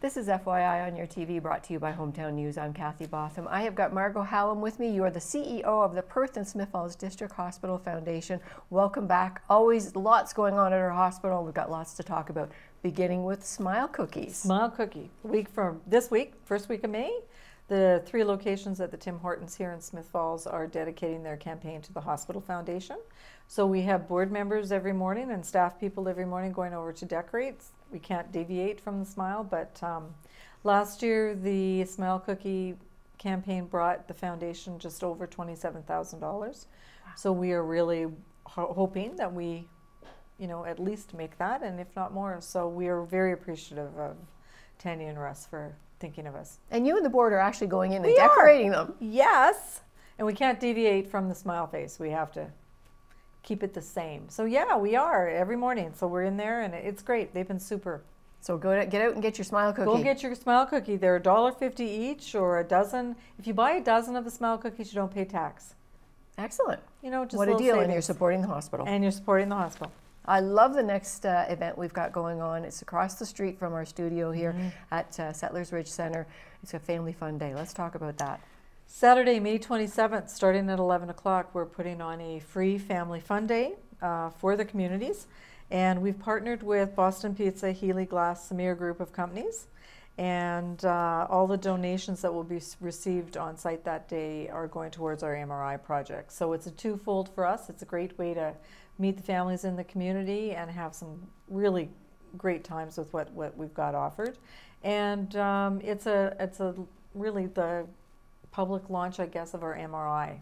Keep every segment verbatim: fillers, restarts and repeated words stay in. This is F Y I on your T V, brought to you by Hometown News. I'm Kathy Botham. I have got Margot Hallam with me. You are the C E O of the Perth and Smiths Falls District Hospital Foundation. Welcome back. Always lots going on at our hospital. We've got lots to talk about, beginning with Smile Cookies. Smile Cookie. Week from this week, first week of May, the three locations at the Tim Hortons here in Smiths Falls are dedicating their campaign to the hospital foundation. So we have board members every morning and staff people every morning going over to decorate. We can't deviate from the smile, but um, last year the Smile Cookie campaign brought the foundation just over twenty-seven thousand dollars. Wow. So we are really ho hoping that we, you know, at least make that, and if not more. So we are very appreciative of Tanya and Russ for thinking of us. And you and the board are actually going in we and decorating are. them. Yes, and we can't deviate from the smile face. We have to keep it the same. So yeah, we are every morning. So we're in there, and it's great. They've been super. So go to, get out and get your Smile Cookie. Go get your Smile Cookie. They're one dollar fifty each, or a dozen. If you buy a dozen of the Smile Cookies, you don't pay tax. Excellent. You know, just what a deal. Savings. And you're supporting the hospital. And you're supporting the hospital. I love the next uh, event we've got going on. It's across the street from our studio here mm-hmm. at uh, Settlers Ridge Centre. It's a family fun day. Let's talk about that. Saturday, May twenty-seventh, starting at eleven o'clock, we're putting on a free family fun day uh, for the communities. And we've partnered with Boston Pizza, Healy Glass, Samir group of companies. And uh, all the donations that will be received on site that day are going towards our M R I project. So it's a twofold for us. It's a great way to meet the families in the community and have some really great times with what, what we've got offered. And um, it's a it's a really the public launch, I guess, of our M R I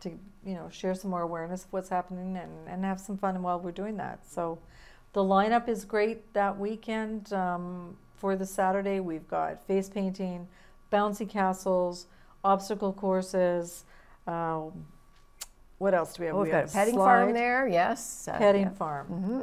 to, you know, share some more awareness of what's happening and, and have some fun while we're doing that. So the lineup is great that weekend. Um, for the Saturday, we've got face painting, bouncy castles, obstacle courses, um, what else do we have? Oh, we've we got a petting slide. farm there, yes. Uh, petting yeah. farm. Mm-hmm.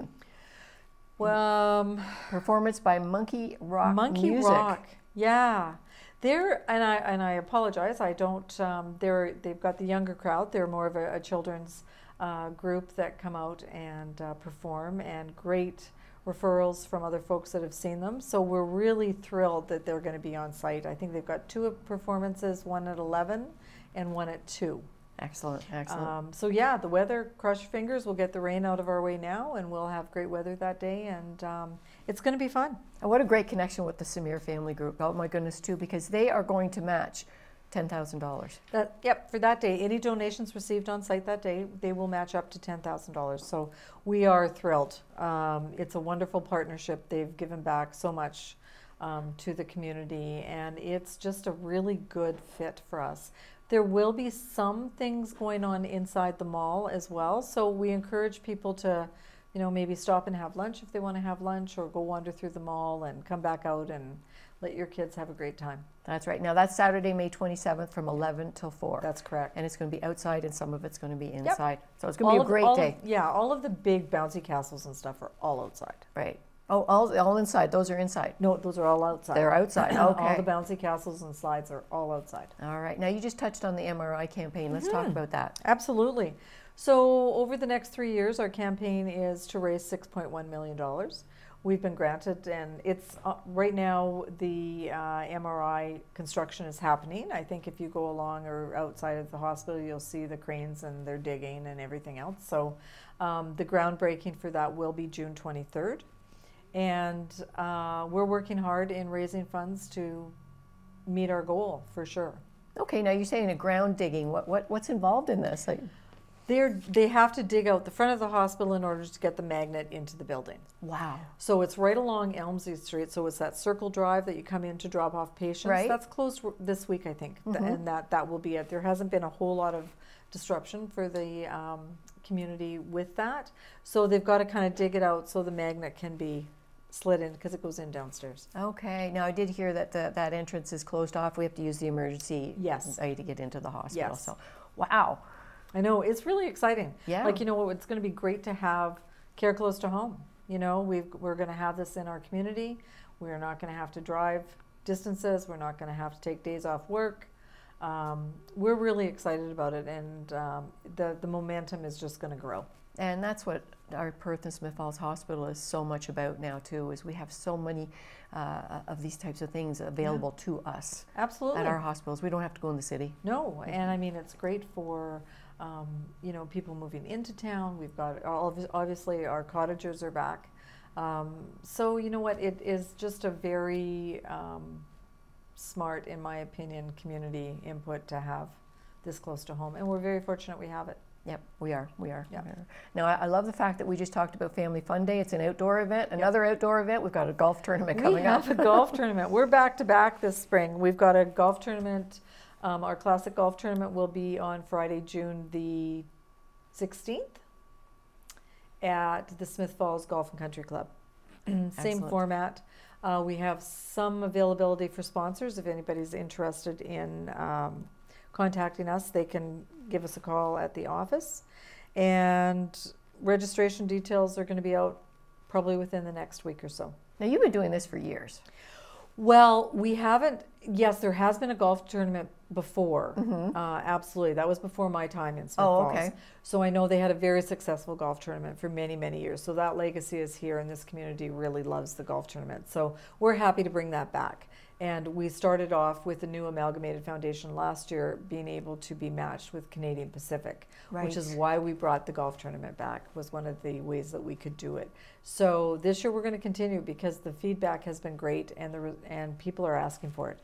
Well, um, performance by Monkey Rock Monkey Music. Rock, yeah. They're, and I and I apologize, I don't, um, they're, they've got the younger crowd. They're more of a, a children's uh, group that come out and uh, perform, and great referrals from other folks that have seen them. So we're really thrilled that they're going to be on site. I think they've got two performances, one at eleven and one at two. Excellent, excellent. Um, so yeah, the weather, cross your fingers, we'll get the rain out of our way now, and we'll have great weather that day, and um, it's going to be fun. And what a great connection with the Samir family group, oh my goodness, too, because they are going to match ten thousand dollars. That, yep, for that day, any donations received on site that day, they will match up to ten thousand dollars, so we are thrilled. Um, it's a wonderful partnership. They've given back so much um, to the community, and it's just a really good fit for us. There will be some things going on inside the mall as well, so we encourage people to, you know, maybe stop and have lunch if they want to have lunch, or go wander through the mall and come back out and let your kids have a great time. That's right. Now that's Saturday, May twenty-seventh, from eleven till four. That's correct. And it's going to be outside, and some of it's going to be inside. Yep. So it's going to be a great day. Yeah, all of the big bouncy castles and stuff are all outside. Right. Oh, all, all inside. Those are inside. No, those are all outside. They're outside. Okay. All the bouncy castles and slides are all outside. All right. Now, you just touched on the M R I campaign. Let's mm-hmm. talk about that. Absolutely. So over the next three years, our campaign is to raise six point one million dollars. We've been granted, and it's uh, right now the uh, M R I construction is happening. I think if you go along or outside of the hospital, you'll see the cranes and they're digging and everything else. So um, the groundbreaking for that will be June twenty-third. And uh, we're working hard in raising funds to meet our goal, for sure. Okay, now you're saying a ground digging. What, what, what's involved in this? Like, They're, they have to dig out the front of the hospital in order to get the magnet into the building. Wow. So it's right along Elmsley Street, so it's that circle drive that you come in to drop off patients. Right. That's closed this week, I think, mm-hmm. and that, that will be it. There hasn't been a whole lot of disruption for the um, community with that, so they've got to kind of dig it out so the magnet can be slid in, because it goes in downstairs. Okay. Now, I did hear that the, that entrance is closed off. We have to use the emergency yes. aid to get into the hospital. Yes. So, wow. I know. It's really exciting. Yeah. Like, you know, it's going to be great to have Care Close to Home. You know, we've, we're going to have this in our community. We're not going to have to drive distances. We're not going to have to take days off work. Um, we're really excited about it, and um, the, the momentum is just going to grow. And that's what our Perth and Smiths Falls Hospital is so much about now too, is we have so many uh, of these types of things available yeah. to us absolutely at our hospitals. We don't have to go in the city. No, and I mean, it's great for um, you know, people moving into town. We've got all obviously our cottagers are back, um, so you know what, it is just a very um, smart, in my opinion, community input to have this close to home, and we're very fortunate we have it. Yep, we are, we are. Yep. Now, I, I love the fact that we just talked about Family Fun Day. It's an outdoor event, another yep. outdoor event. We've got a golf tournament we coming up. We have a golf tournament. We're back to back this spring. We've got a golf tournament. Um, our classic golf tournament will be on Friday, June the sixteenth at the Smith Falls Golf and Country Club. Same Excellent. format. Uh, we have some availability for sponsors. If anybody's interested in um, contacting us, they can give us a call at the office, and registration details are going to be out probably within the next week or so. Now, you've been doing this for years. Well, we haven't. Yes, there has been a golf tournament before. Mm-hmm. uh, absolutely. That was before my time in Smith Falls. Oh, okay. So I know they had a very successful golf tournament for many, many years. So that legacy is here, and this community really loves the golf tournament. So we're happy to bring that back. And we started off with the new Amalgamated Foundation last year being able to be matched with Canadian Pacific, right. which is why we brought the golf tournament back, was one of the ways that we could do it. So this year we're going to continue because the feedback has been great, and the, and people are asking for it.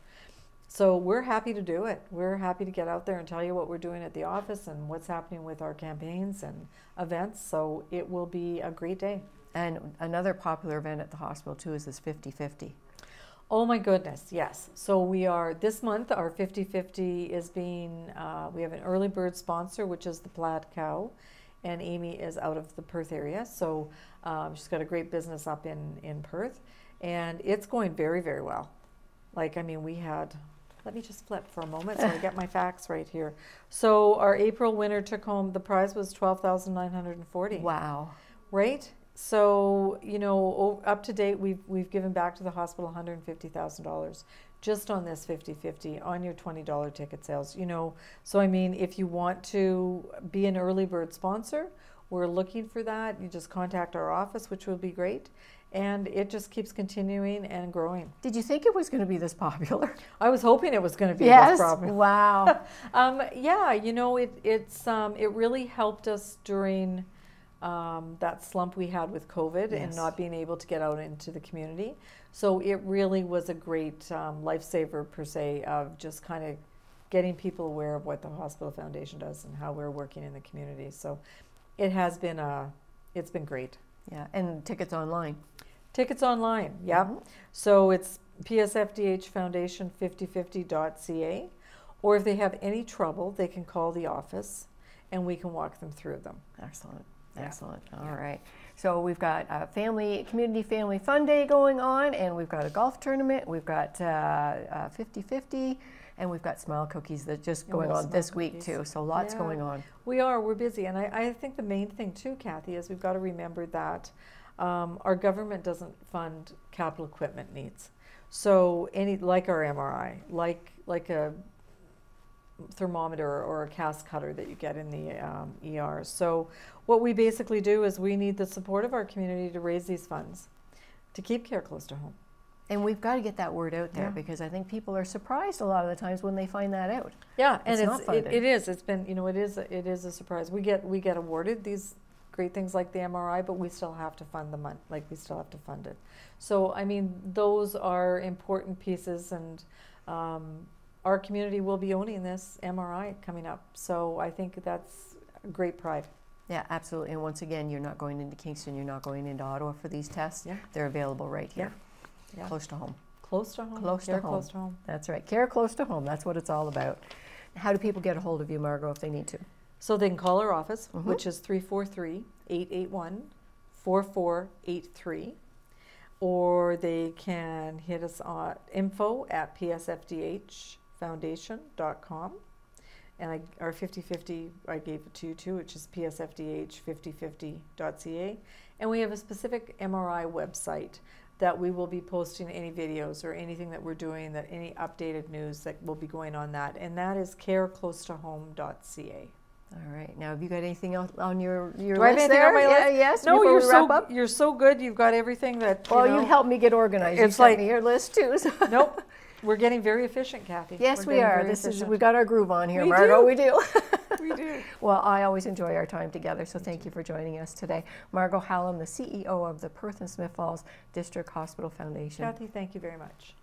So we're happy to do it. We're happy to get out there and tell you what we're doing at the office and what's happening with our campaigns and events. So it will be a great day. And another popular event at the hospital too is this fifty fifty. Oh my goodness, yes. So we are, this month, our fifty fifty is being, uh, we have an early bird sponsor, which is the Plaid Cow, and Amy is out of the Perth area, so um, she's got a great business up in, in Perth, and it's going very, very well. Like, I mean, we had, let me just flip for a moment so I get my facts right here. So our April winner took home, the prize was twelve thousand nine hundred forty dollars. Wow. Right? So, you know, up to date, we've, we've given back to the hospital one hundred fifty thousand dollars just on this fifty fifty, on your twenty dollar ticket sales, you know. So, I mean, if you want to be an early bird sponsor, we're looking for that. You just contact our office, which would be great. And it just keeps continuing and growing. Did you think it was going to be this popular? I was hoping it was going to be yes. this popular. Wow. um, yeah, you know, it, it's, um, it really helped us during... Um, that slump we had with COVID yes. and not being able to get out into the community. So it really was a great um, lifesaver per se, of just kind of getting people aware of what the Hospital Foundation does and how we're working in the community. So it has been a, it's been great. Yeah, and tickets online. Tickets online, yeah. Mm-hmm. So it's P S F D H foundation fifty fifty dot C A, or if they have any trouble, they can call the office and we can walk them through them. Excellent. Excellent. All yeah. right. So we've got a family, community family fun day going on, and we've got a golf tournament. We've got fifty fifty, uh, uh, and we've got smile cookies that just going on this cookies. week too. So lots yeah. going on. We are. We're busy, and I, I think the main thing too, Kathy, is we've got to remember that um, our government doesn't fund capital equipment needs. So any like our M R I, like like a thermometer or a cast cutter that you get in the um, E R. So what we basically do is we need the support of our community to raise these funds to keep care close to home. And we've got to get that word out there yeah. because I think people are surprised a lot of the times when they find that out. Yeah, and it's, it's it, it is. It's been, you know, it is a, it is a surprise. We get we get awarded these great things like the M R I, but we still have to fund the money. Like we still have to fund it. So I mean, those are important pieces, and. Um, Our community will be owning this M R I coming up, so I think that's great pride. Yeah, absolutely. And once again, you're not going into Kingston, you're not going into Ottawa for these tests. Yeah. They're available right here, yeah. Yeah. close to home. Close to home. Close Care to home. Close to home. That's right. Care close to home. That's what it's all about. How do people get a hold of you, Margot, if they need to? So they can call our office, mm-hmm. which is three four three, eight eight one, four four eight three. Or they can hit us on info at P S F D H dot com, and I, our fifty fifty, I gave it to you too, which is P S F D H fifty fifty dot C A, and we have a specific M R I website that we will be posting any videos or anything that we're doing, that any updated news that will be going on that, and that is Care Close To Home dot C A. All right. Now, have you got anything else on your, your list there? On my list? Yeah, yes. No, you're so, wrap up? You're so good. You've got everything that, you Well, know, you helped me get organized. It's you like, me your list, too. So. Nope. We're getting very efficient, Kathy. Yes, We're we are. This efficient. is we got our groove on here, we Margot. Do. We do. we do. Well, I always enjoy our time together, so thank you for joining us today. Margot Hallam, the C E O of the Perth and Smiths Falls District Hospital Foundation. Kathy, thank you very much.